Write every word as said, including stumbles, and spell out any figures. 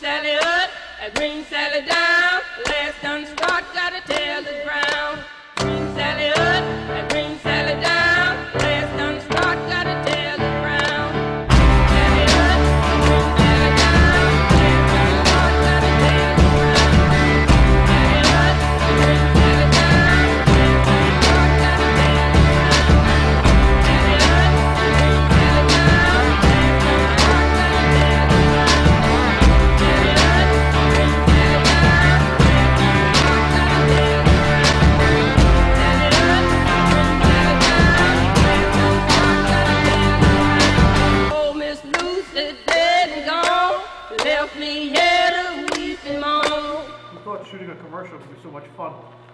Sally up, I bring Sally down. Last done start, gotta tell the ground. Bring Sally up, I bring Sally down. Last done start, gotta tell the ground. Sally up, I bring Sally down. Last done start, gotta tell the ground. Sally up, I bring Sally down. Last done start, gotta tell the ground. Sally up, I bring Sally down. Last done start, gotta tell the ground. Shooting a commercial would be so much fun.